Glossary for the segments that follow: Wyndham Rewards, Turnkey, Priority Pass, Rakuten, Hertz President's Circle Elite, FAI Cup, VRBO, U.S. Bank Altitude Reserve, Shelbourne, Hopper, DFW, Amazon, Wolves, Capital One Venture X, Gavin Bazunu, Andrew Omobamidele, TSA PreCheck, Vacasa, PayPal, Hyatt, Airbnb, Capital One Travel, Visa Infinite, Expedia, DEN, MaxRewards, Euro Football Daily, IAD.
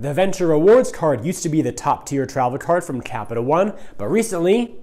The Venture Rewards card used to be the top-tier travel card from Capital One, but recently,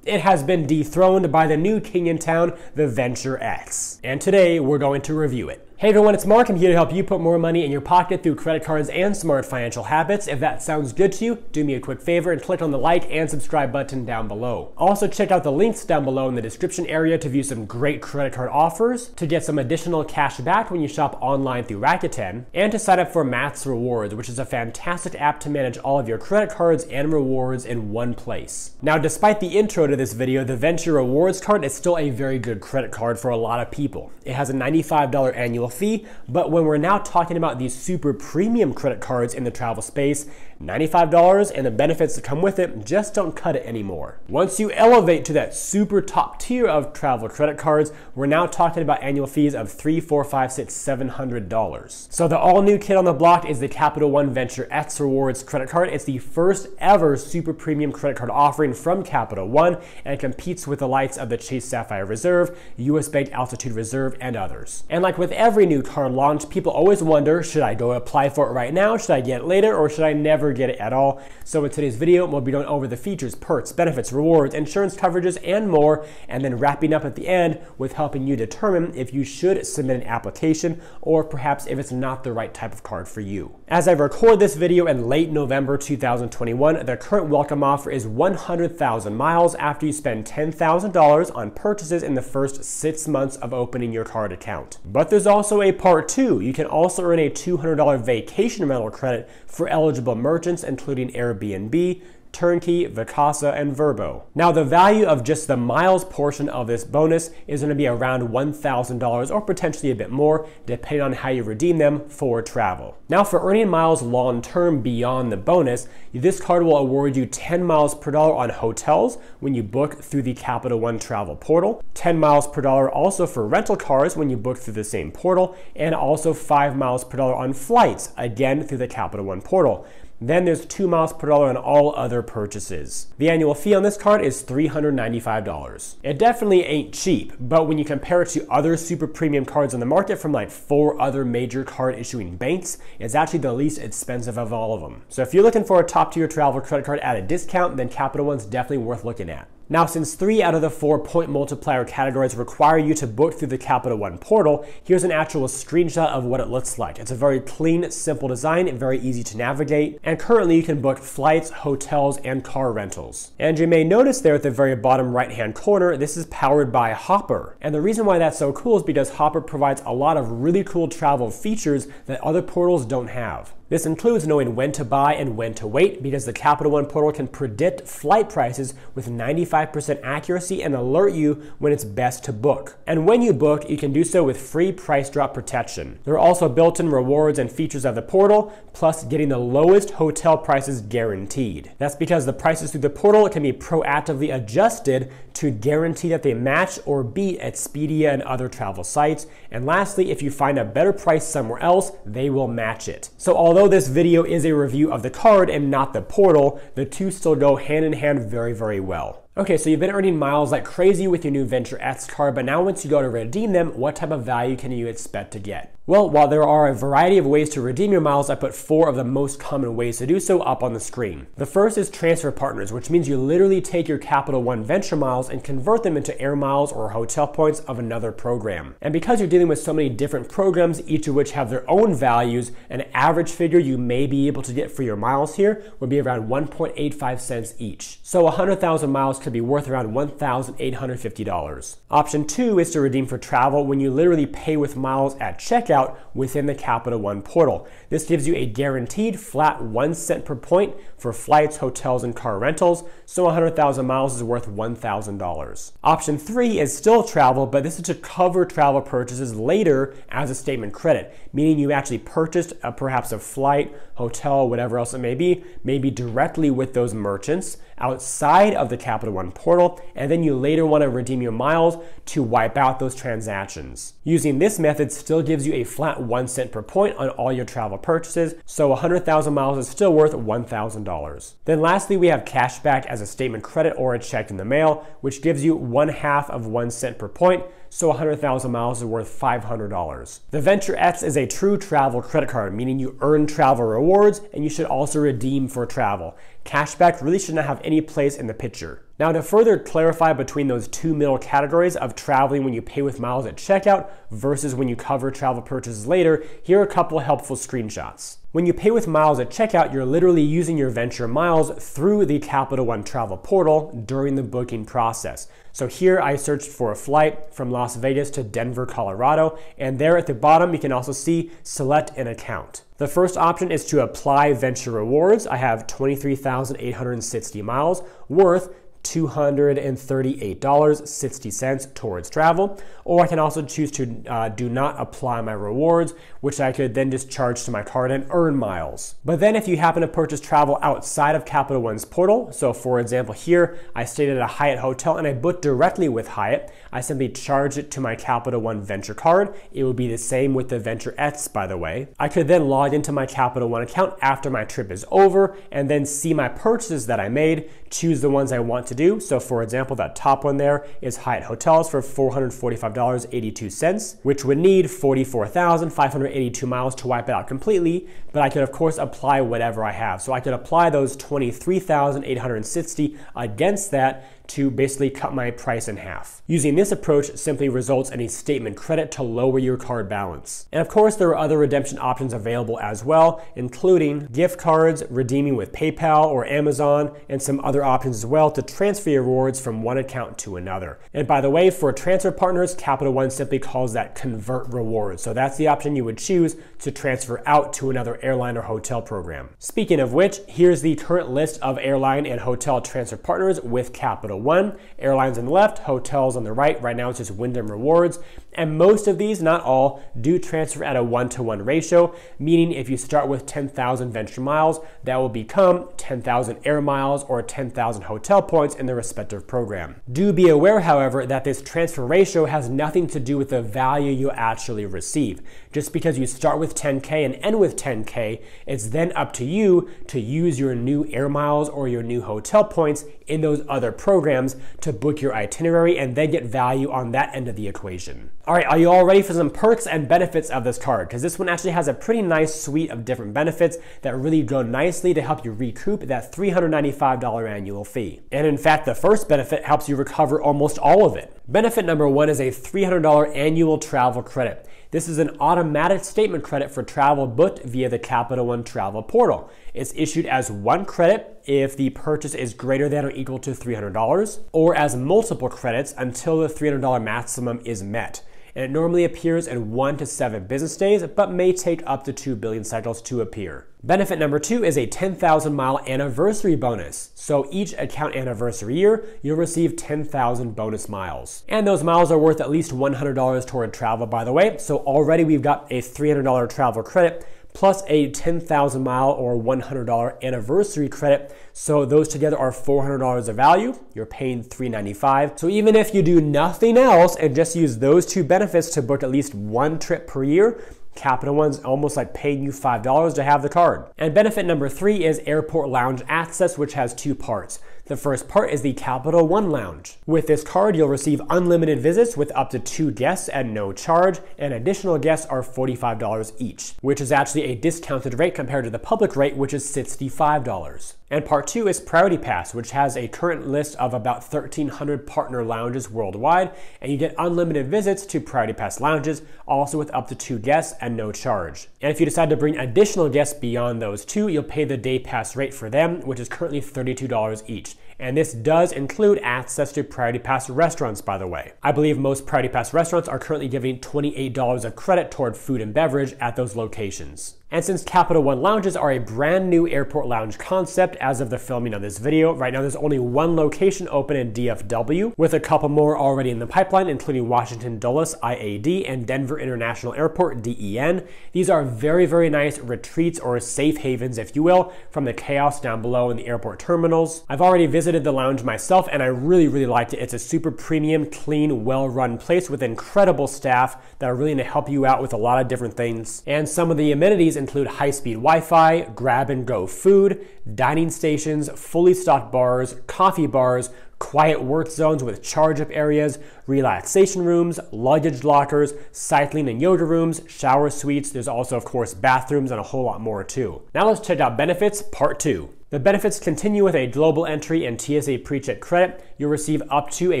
it has been dethroned by the new king in town, the Venture X. And today, we're going to review it. Hey everyone, it's Mark. I'm here to help you put more money in your pocket through credit cards and smart financial habits. If that sounds good to you, do me a quick favor and click on the like and subscribe button down below. Also check out the links down below in the description area to view some great credit card offers, to get some additional cash back when you shop online through Rakuten, and to sign up for MaxRewards, which is a fantastic app to manage all of your credit cards and rewards in one place. Now, despite the intro to this video, the Venture Rewards card is still a very good credit card for a lot of people. It has a $95 annual fee, but when we're now talking about these super premium credit cards in the travel space, $95 and the benefits that come with it just don't cut it anymore. Once you elevate to that super top tier of travel credit cards, we're now talking about annual fees of $300, $400, $500, $600, $700. So the all-new kid on the block is the Capital One Venture X Rewards credit card. It's the first ever super premium credit card offering from Capital One, and it competes with the likes of the Chase Sapphire Reserve, U.S. Bank Altitude Reserve, and others. And like with every new card launch, people always wonder, should I go apply for it right now? Should I get it later? Or should I never get it at all? So in today's video, we'll be going over the features, perks, benefits, rewards, insurance coverages, and more, and then wrapping up at the end with helping you determine if you should submit an application or perhaps if it's not the right type of card for you. As I record this video in late November 2021, the current welcome offer is 100,000 miles after you spend $10,000 on purchases in the first 6 months of opening your card account. But there's also a part two. You can also earn a $200 vacation rental credit for eligible merchants, including Airbnb, Turnkey, Vacasa, and VRBO. Now, the value of just the miles portion of this bonus is going to be around $1,000 or potentially a bit more, depending on how you redeem them for travel. Now, for earning miles long-term beyond the bonus, this card will award you 10 miles per dollar on hotels when you book through the Capital One travel portal, 10 miles per dollar also for rental cars when you book through the same portal, and also 5 miles per dollar on flights, again through the Capital One portal. Then there's 2 miles per dollar on all other purchases. The annual fee on this card is $395. It definitely ain't cheap, but when you compare it to other super premium cards on the market from like 4 other major card issuing banks, it's actually the least expensive of all of them. So if you're looking for a top tier travel credit card at a discount, then Capital One's definitely worth looking at. Now, since 3 out of the 4 point multiplier categories require you to book through the Capital One portal, here's an actual screenshot of what it looks like. It's a very clean, simple design and very easy to navigate. And currently you can book flights, hotels, and car rentals. And you may notice there at the very bottom right-hand corner, this is powered by Hopper. And the reason why that's so cool is because Hopper provides a lot of really cool travel features that other portals don't have. This includes knowing when to buy and when to wait, because the Capital One portal can predict flight prices with 95% accuracy and alert you when it's best to book. And when you book, you can do so with free price drop protection. There are also built-in rewards and features of the portal, plus getting the lowest hotel prices guaranteed. That's because the prices through the portal can be proactively adjusted to guarantee that they match or beat Expedia and other travel sites. And lastly, if you find a better price somewhere else, they will match it. So although this video is a review of the card and not the portal, the two still go hand in hand very, very well. Okay, so you've been earning miles like crazy with your new Venture X card, but now once you go to redeem them, what type of value can you expect to get? Well, while there are a variety of ways to redeem your miles, I put 4 of the most common ways to do so up on the screen. The first is transfer partners, which means you literally take your Capital One Venture miles and convert them into air miles or hotel points of another program. And because you're dealing with so many different programs, each of which have their own values, an average figure you may be able to get for your miles here would be around 1.85 cents each. So 100,000 miles could be worth around $1,850. Option 2 is to redeem for travel when you literally pay with miles at checkout within the Capital One portal. This gives you a guaranteed flat 1 cent per point for flights, hotels, and car rentals, so 100,000 miles is worth $1,000. Option 3 is still travel, but this is to cover travel purchases later as a statement credit, meaning you actually purchased perhaps a flight, hotel, whatever else it may be directly with those merchants outside of the Capital One portal, and then you later want to redeem your miles to wipe out those transactions. Using this method still gives you a flat 1 cent per point on all your travel purchases, so 100,000 miles is still worth $1,000. Then lastly, we have cashback as a statement credit or a check in the mail, which gives you 1/2 of 1 cent per point, so 100,000 miles is worth $500. The Venture X is a true travel credit card, meaning you earn travel rewards and you should also redeem for travel. Cashback really should not have any place in the picture. Now, to further clarify between those two middle categories of traveling when you pay with miles at checkout versus when you cover travel purchases later, here are a couple helpful screenshots. When you pay with miles at checkout, you're literally using your Venture miles through the Capital One Travel portal during the booking process. So here I searched for a flight from Las Vegas to Denver, Colorado, and there at the bottom you can also see select an account. The first option is to apply Venture Rewards. I have 23,860 miles worth $238.60 towards travel, or I can also choose to do not apply my rewards, which I could then just charge to my card and earn miles. But then if you happen to purchase travel outside of Capital One's portal, so for example here, I stayed at a Hyatt hotel and I booked directly with Hyatt, I simply charge it to my Capital One Venture card. It would be the same with the Venture X, by the way. I could then log into my Capital One account after my trip is over and then see my purchases that I made, choose the ones I want to do. So for example, that top one there is Hyatt Hotels for $445.82, which would need 44,582 miles to wipe it out completely, but I could of course apply whatever I have. So I could apply those 23,860 against that to basically cut my price in half. Using this approach simply results in a statement credit to lower your card balance. And of course, there are other redemption options available as well, including gift cards, redeeming with PayPal or Amazon, and some other options as well to transfer your rewards from one account to another. And by the way, for transfer partners, Capital One simply calls that convert rewards. So that's the option you would choose to transfer out to another airline or hotel program. Speaking of which, here's the current list of airline and hotel transfer partners with Capital One. Airlines on the left, hotels on the right. Right now it's just Wyndham Rewards. And most of these, not all, do transfer at a 1-to-1 ratio, meaning if you start with 10,000 Venture miles, that will become 10,000 air miles or 10,000 hotel points in the respective program. Do be aware, however, that this transfer ratio has nothing to do with the value you actually receive. Just because you start with 10K and end with 10K, it's then up to you to use your new air miles or your new hotel points in those other programs to book your itinerary and then get value on that end of the equation. All right, are you all ready for some perks and benefits of this card? Because this one actually has a pretty nice suite of different benefits that really go nicely to help you recoup that $395 annual fee. And in fact, the first benefit helps you recover almost all of it. Benefit number one is a $300 annual travel credit. This is an automatic statement credit for travel booked via the Capital One Travel portal. It's issued as one credit if the purchase is greater than or equal to $300, or as multiple credits until the $300 maximum is met. And it normally appears in 1 to 7 business days, but may take up to 2 billion cycles to appear. Benefit number two is a 10,000 mile anniversary bonus. So each account anniversary year, you'll receive 10,000 bonus miles. And those miles are worth at least $100 toward travel, by the way. So already we've got a $300 travel credit plus a 10,000 mile or $100 anniversary credit. So those together are $400 of value. You're paying $395. So even if you do nothing else and just use those two benefits to book at least one trip per year, Capital One's almost like paying you $5 to have the card. And benefit number three is airport lounge access, which has two parts. The first part is the Capital One Lounge. With this card, you'll receive unlimited visits with up to 2 guests at no charge, and additional guests are $45 each, which is actually a discounted rate compared to the public rate, which is $65. And part two is Priority Pass, which has a current list of about 1,300 partner lounges worldwide, and you get unlimited visits to Priority Pass lounges, also with up to 2 guests and no charge. And if you decide to bring additional guests beyond those 2, you'll pay the day pass rate for them, which is currently $32 each. And this does include access to Priority Pass restaurants, by the way. I believe most Priority Pass restaurants are currently giving $28 of credit toward food and beverage at those locations. And since Capital One lounges are a brand new airport lounge concept as of the filming of this video, right now there's only one location open in DFW, with a couple more already in the pipeline, including Washington Dulles IAD and Denver International Airport DEN. These are very, very nice retreats or safe havens, if you will, from the chaos down below in the airport terminals. I've already visited the lounge myself and I really, really liked it. It's a super premium, clean, well-run place with incredible staff that are really gonna help you out with a lot of different things. And some of the amenities include high-speed Wi-Fi, grab-and-go food, dining stations, fully stocked bars, coffee bars, quiet work zones with charge-up areas, relaxation rooms, luggage lockers, cycling and yoga rooms, shower suites. There's also, of course, bathrooms and a whole lot more too. Now let's check out benefits part 2. The benefits continue with a global entry and TSA PreCheck credit. You'll receive up to a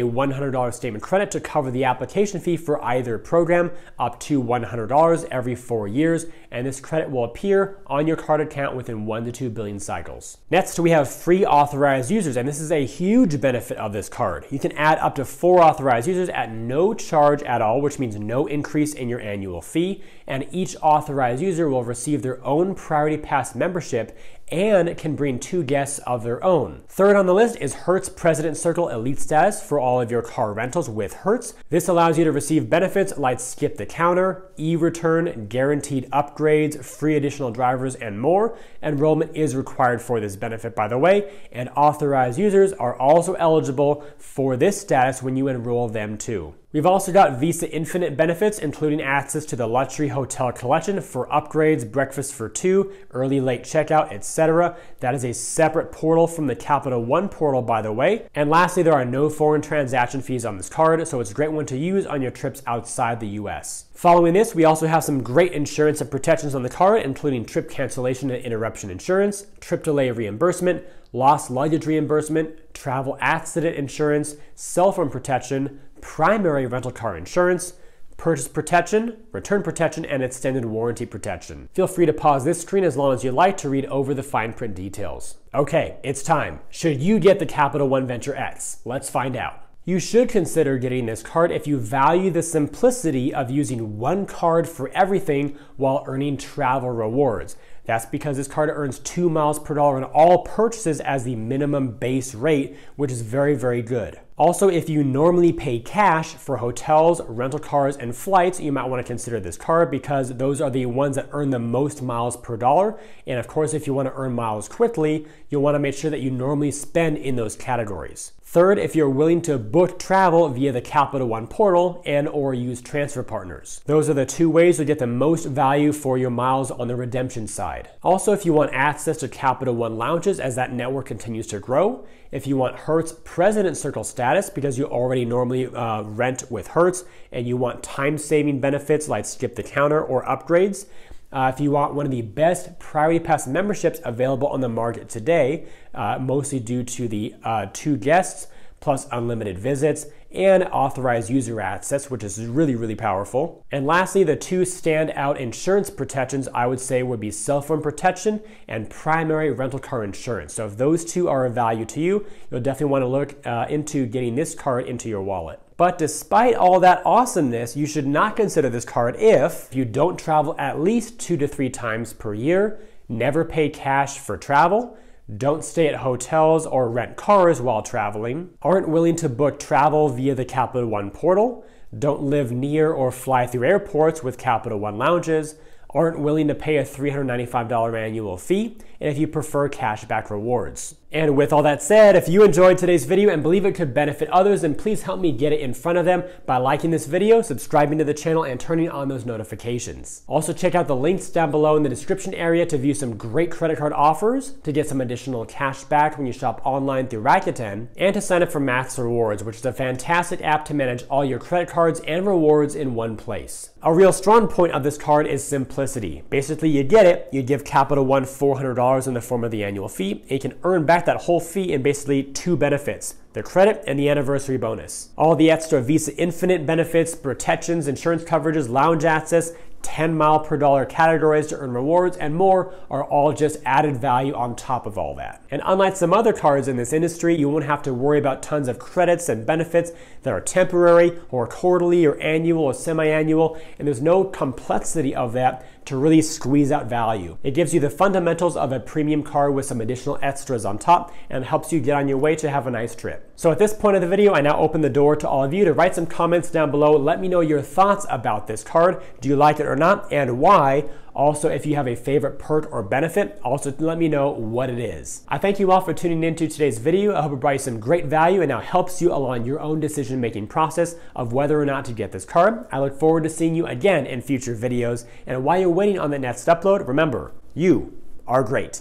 $100 statement credit to cover the application fee for either program, up to $100 every 4 years, and this credit will appear on your card account within 1 to 2 billion cycles. Next, we have free authorized users, and this is a huge benefit of this card. You can add up to 4 authorized users at no charge at all, which means no increase in your annual fee, and each authorized user will receive their own Priority Pass membership and can bring 2 guests of their own. Third on the list is Hertz President's Circle Elite status for all of your car rentals with Hertz. This allows you to receive benefits like skip the counter, e-return, guaranteed upgrades, free additional drivers, and more. Enrollment is required for this benefit, by the way, and authorized users are also eligible for this status when you enroll them too. We've also got Visa Infinite benefits, including access to the luxury hotel collection for upgrades, breakfast for 2, early late checkout, etc. That is a separate portal from the Capital One portal, by the way. And lastly, there are no foreign transaction fees on this card, so it's a great one to use on your trips outside the US. Following this, we also have some great insurance and protections on the card, including trip cancellation and interruption insurance, trip delay reimbursement, lost luggage reimbursement, travel accident insurance, cell phone protection, primary rental car insurance, purchase protection, return protection, and extended warranty protection. Feel free to pause this screen as long as you like to read over the fine print details. Okay, it's time. Should you get the Capital One Venture X? Let's find out. You should consider getting this card if you value the simplicity of using one card for everything while earning travel rewards. That's because this card earns 2 miles per dollar on all purchases as the minimum base rate, which is very, very good. Also, if you normally pay cash for hotels, rental cars, and flights, you might want to consider this card because those are the ones that earn the most miles per dollar. And of course, if you want to earn miles quickly, you'll want to make sure that you normally spend in those categories. Third, if you're willing to book travel via the Capital One portal and or use transfer partners. Those are the 2 ways you'll get the most value for your miles on the redemption side. Also, if you want access to Capital One lounges as that network continues to grow, if you want Hertz President's Circle status because you already normally rent with Hertz and you want time-saving benefits like skip the counter or upgrades, if you want one of the best Priority Pass memberships available on the market today, mostly due to the 2 guests, plus unlimited visits, and authorized user access, which is really, really powerful. And lastly, the 2 standout insurance protections I would say would be cell phone protection and primary rental car insurance. So if those 2 are of value to you, you'll definitely want to look into getting this card into your wallet. But despite all that awesomeness, you should not consider this card if you don't travel at least 2 to 3 times per year, never pay cash for travel, don't stay at hotels or rent cars while traveling, aren't willing to book travel via the Capital One portal, don't live near or fly through airports with Capital One lounges, aren't willing to pay a $395 annual fee, and if you prefer cashback rewards. And with all that said, if you enjoyed today's video and believe it could benefit others, then please help me get it in front of them by liking this video, subscribing to the channel, and turning on those notifications. Also, check out the links down below in the description area to view some great credit card offers, to get some additional cash back when you shop online through Rakuten, and to sign up for MaxRewards, which is a fantastic app to manage all your credit cards and rewards in one place. A real strong point of this card is simplicity. Basically, you get it, you give Capital One $400 in the form of the annual fee, and you can earn back that whole fee in basically 2 benefits: the credit and the anniversary bonus. All the extra Visa Infinite benefits, protections, insurance coverages, lounge access, 10 mile per dollar categories to earn rewards, and more are all just added value on top of all that. And unlike some other cards in this industry, you won't have to worry about tons of credits and benefits that are temporary or quarterly or annual or semi-annual, and there's no complexity of that to really squeeze out value. It gives you the fundamentals of a premium card with some additional extras on top and helps you get on your way to have a nice trip. So at this point of the video, I now open the door to all of you to write some comments down below. Let me know your thoughts about this card. Do you like it or not, and why? Also, if you have a favorite perk or benefit, also let me know what it is. I thank you all for tuning into today's video. I hope it brought you some great value and now helps you along your own decision-making process of whether or not to get this card. I look forward to seeing you again in future videos. And while you're waiting on the next upload, remember, you are great.